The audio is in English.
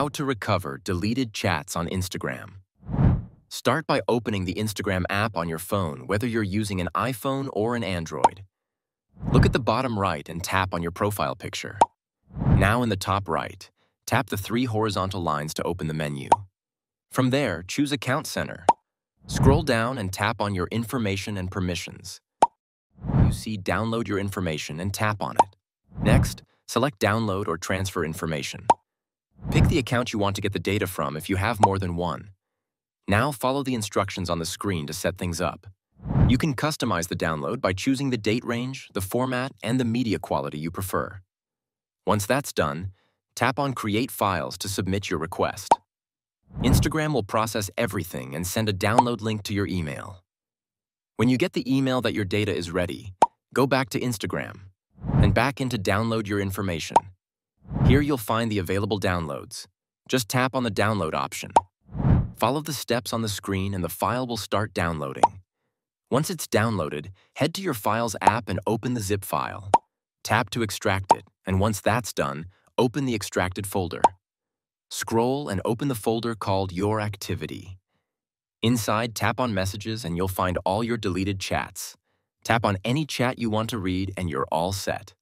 How to recover deleted chats on Instagram. Start by opening the Instagram app on your phone, whether you're using an iPhone or an Android. Look at the bottom right and tap on your profile picture. Now in the top right, tap the three horizontal lines to open the menu. From there, choose Account Center. Scroll down and tap on your Information and Permissions. You see Download Your Information and tap on it. Next, select Download or Transfer Information. Pick the account you want to get the data from if you have more than one. Now follow the instructions on the screen to set things up. You can customize the download by choosing the date range, the format, and the media quality you prefer. Once that's done, tap on Create Files to submit your request. Instagram will process everything and send a download link to your email. When you get the email that your data is ready, go back to Instagram and back into Download Your Information. Here you'll find the available downloads. Just tap on the download option. Follow the steps on the screen and the file will start downloading. Once it's downloaded, head to your Files app and open the zip file. Tap to extract it, and once that's done, open the extracted folder. Scroll and open the folder called Your Activity. Inside, tap on Messages and you'll find all your deleted chats. Tap on any chat you want to read and you're all set.